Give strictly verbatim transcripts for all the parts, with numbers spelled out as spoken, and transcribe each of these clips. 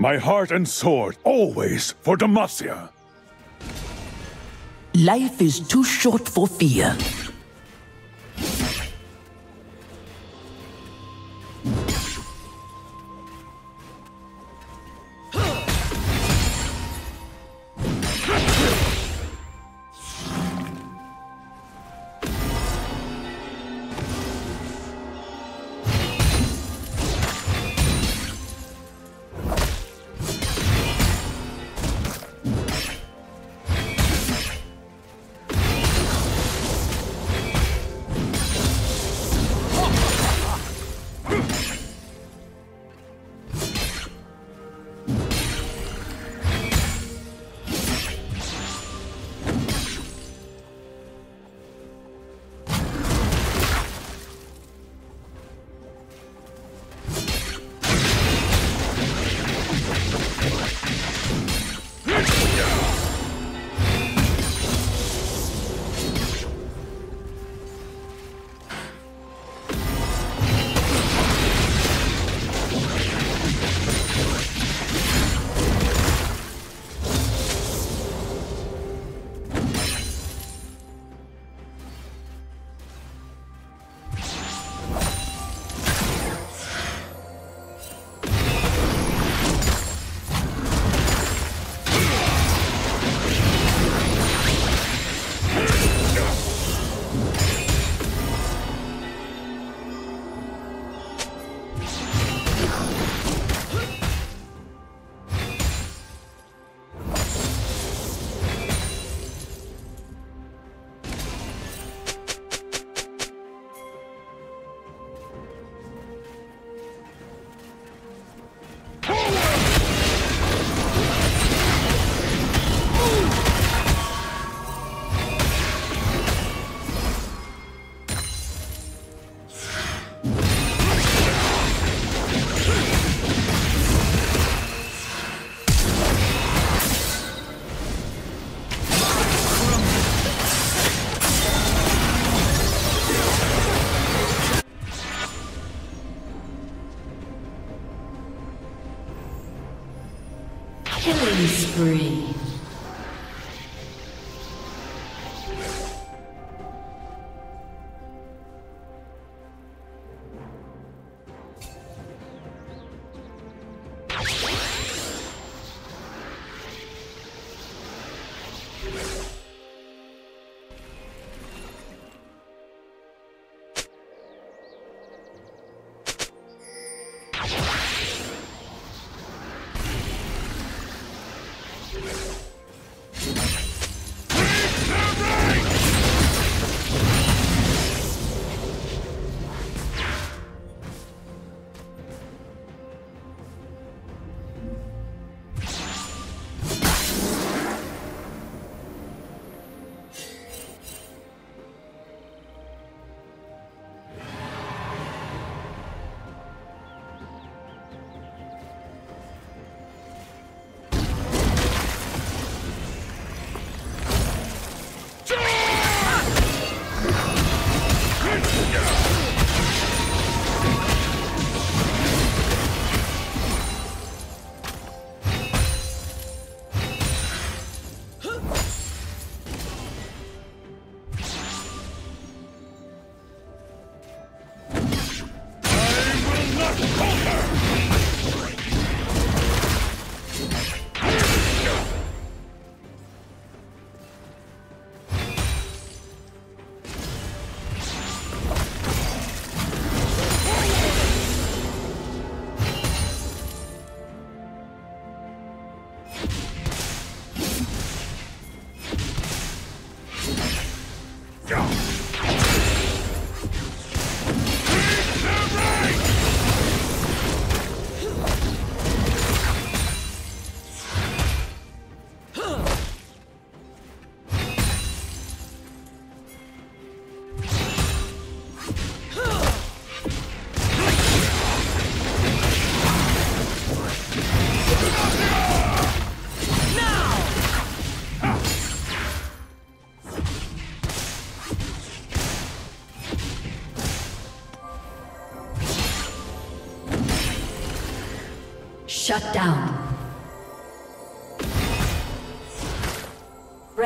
My heart and sword, always for Demacia. Life is too short for fear. Killing spree. Shut down.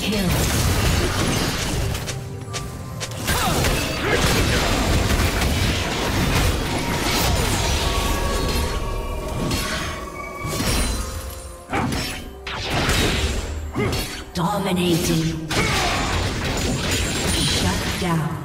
Kill. Dominating. Shut down.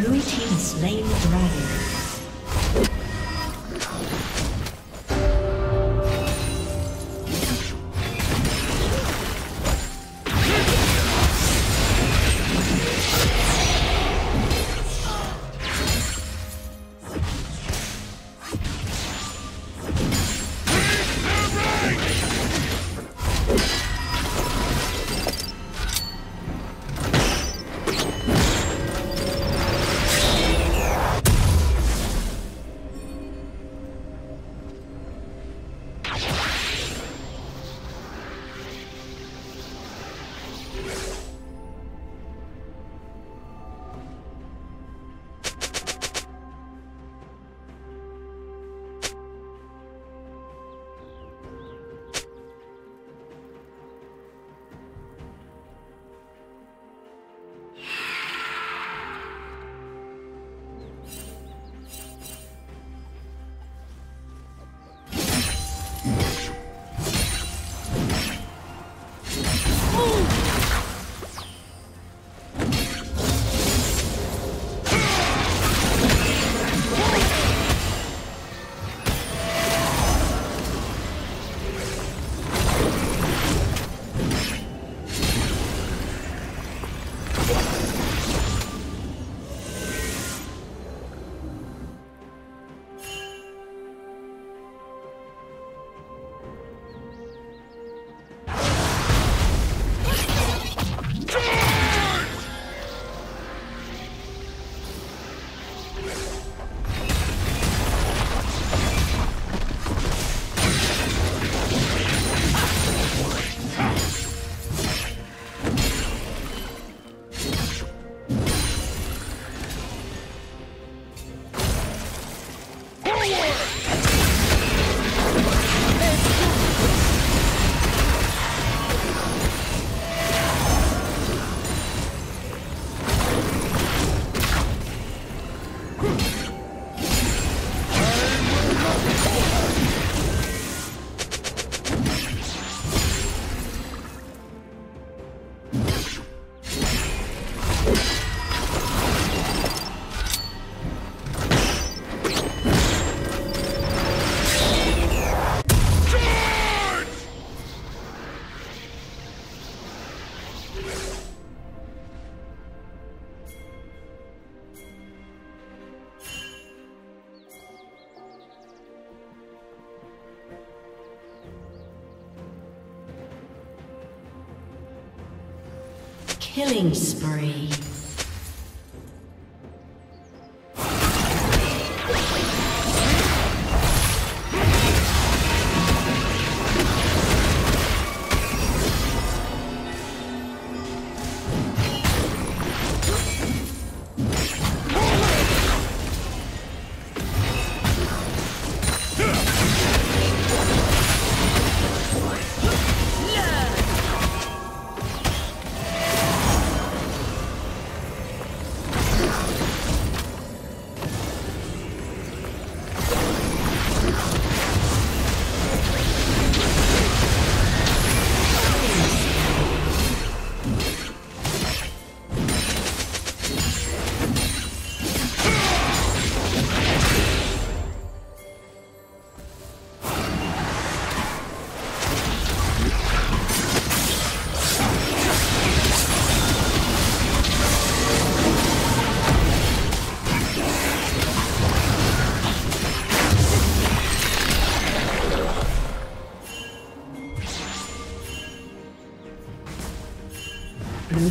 Blue team has slain the dragon. Killing spree. Blue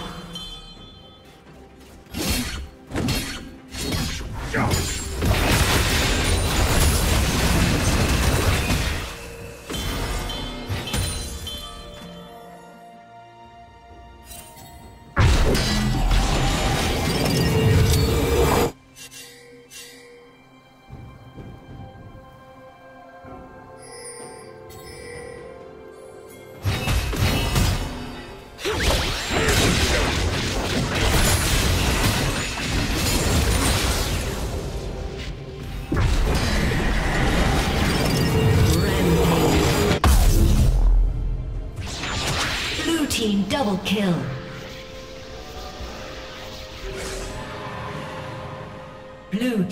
Double kill. Blue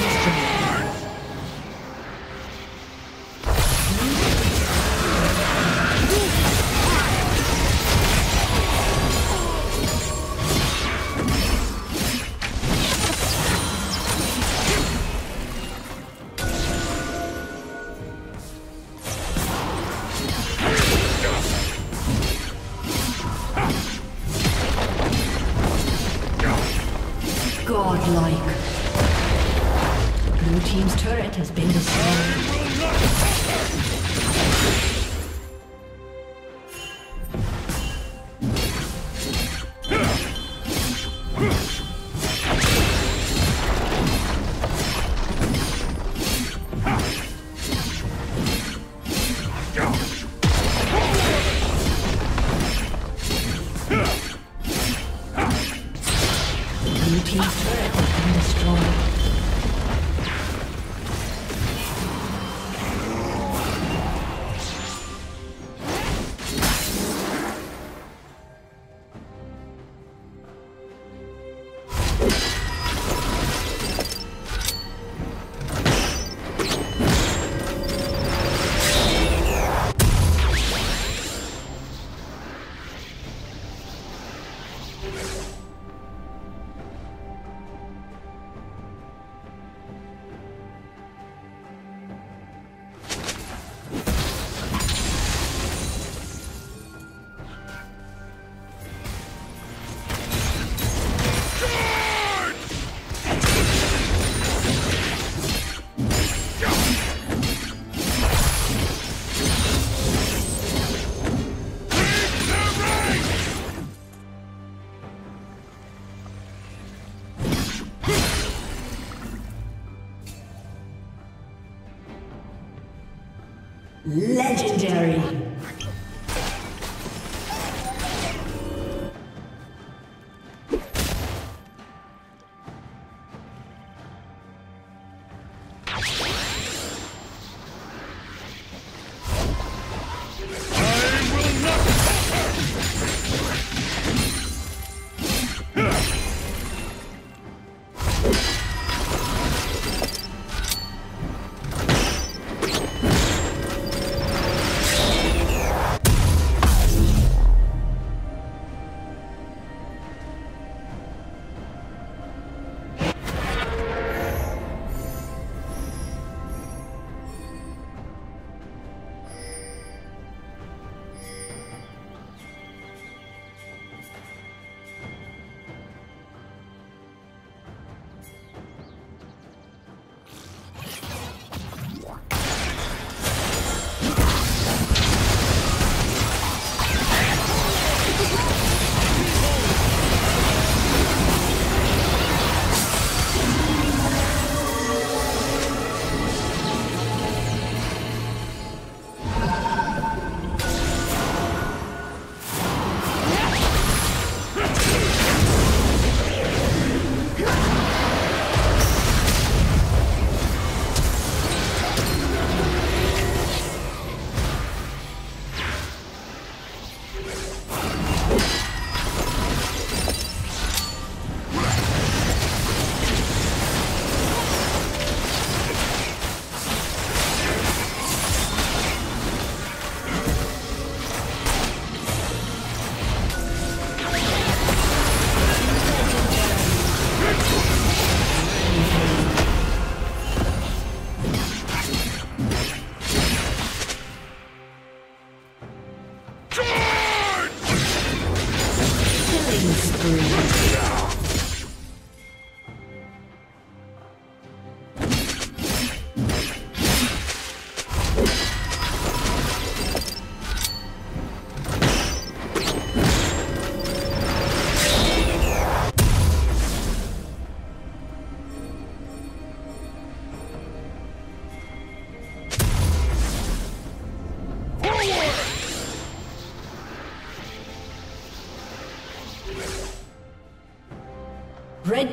destroyed. Legendary. Red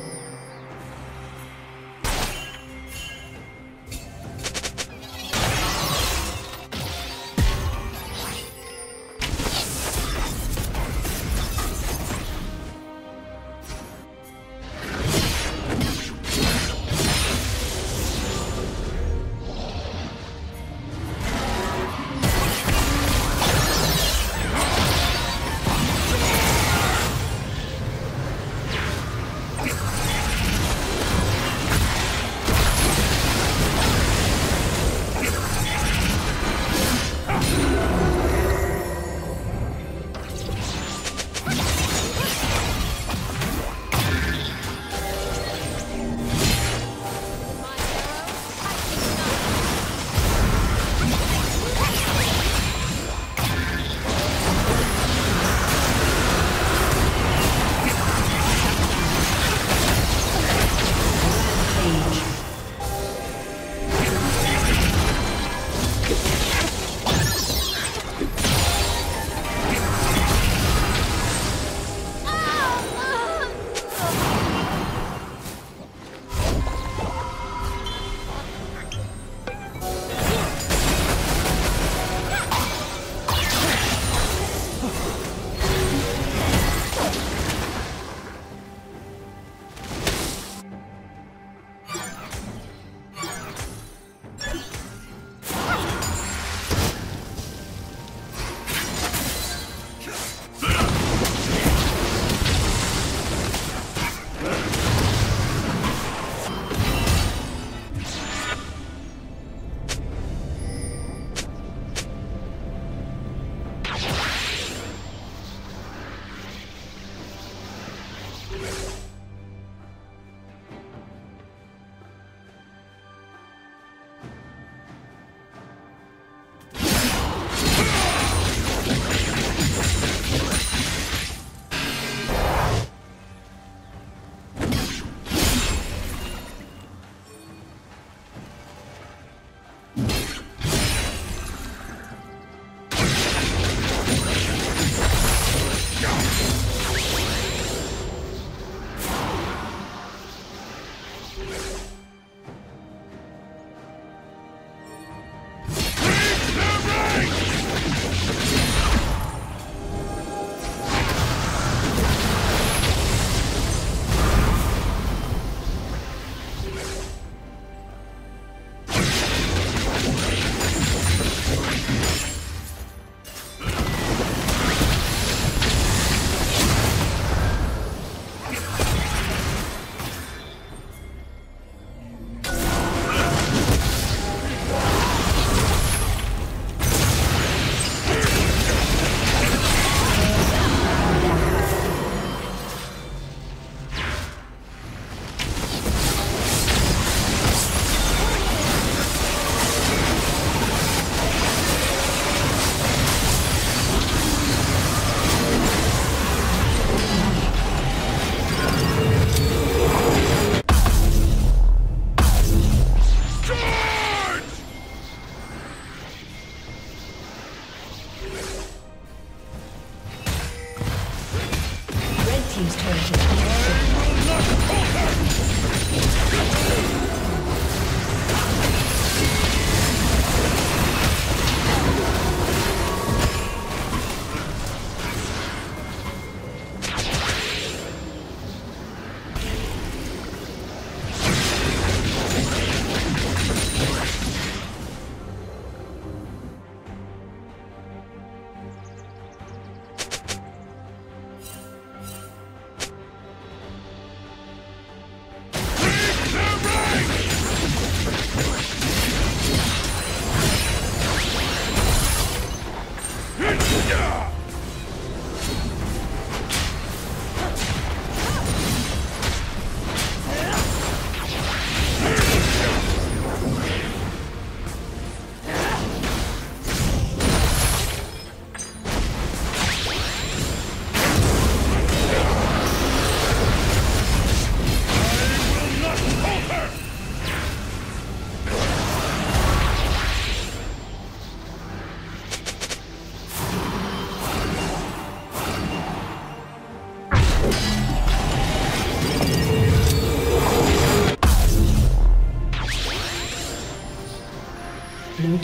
Okay.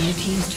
Your team's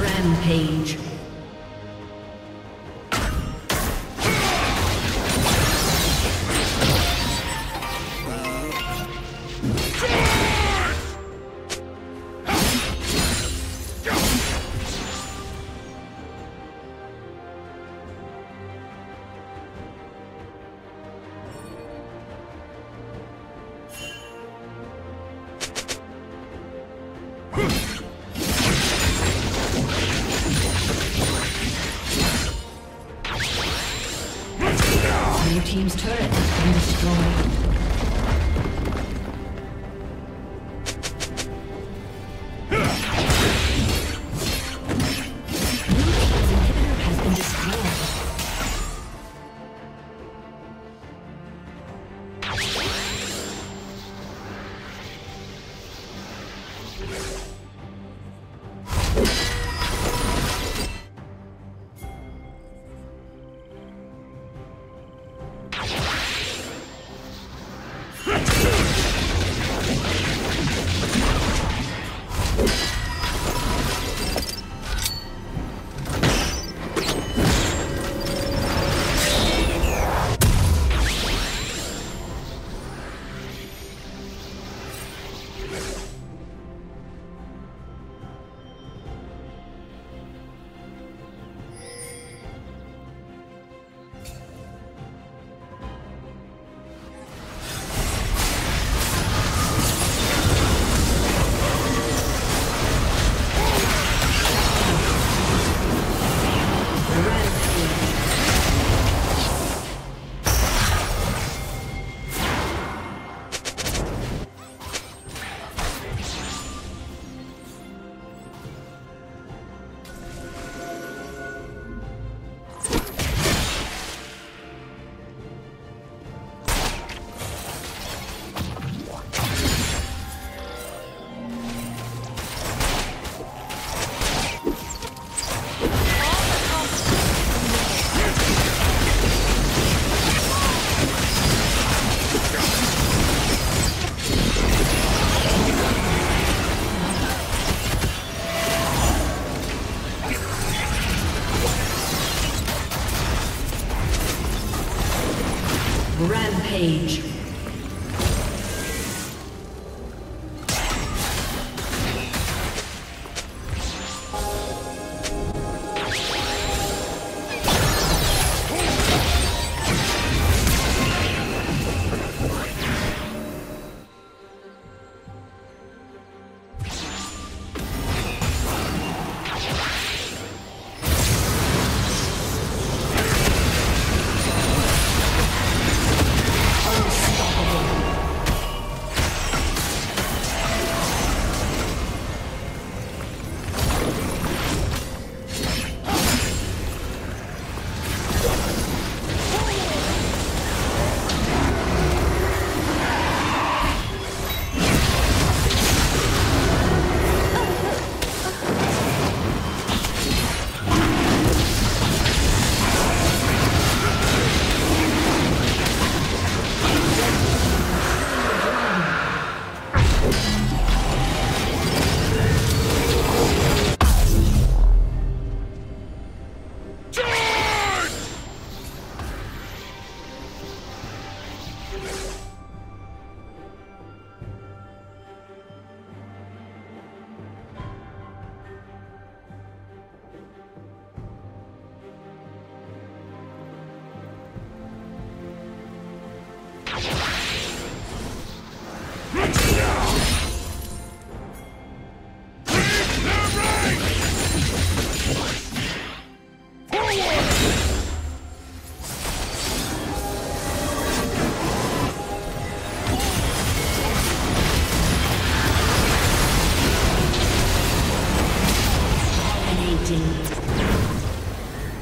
Rampage. Your team's turret has been destroyed. Rampage.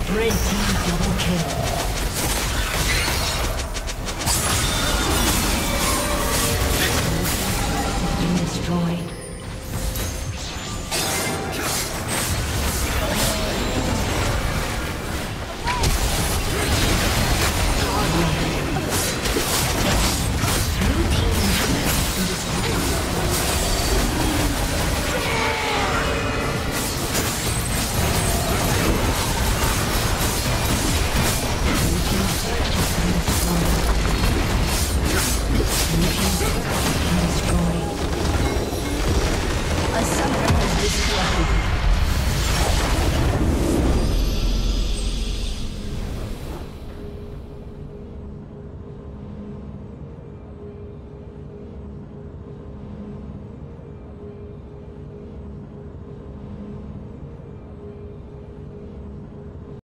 Red team double kill.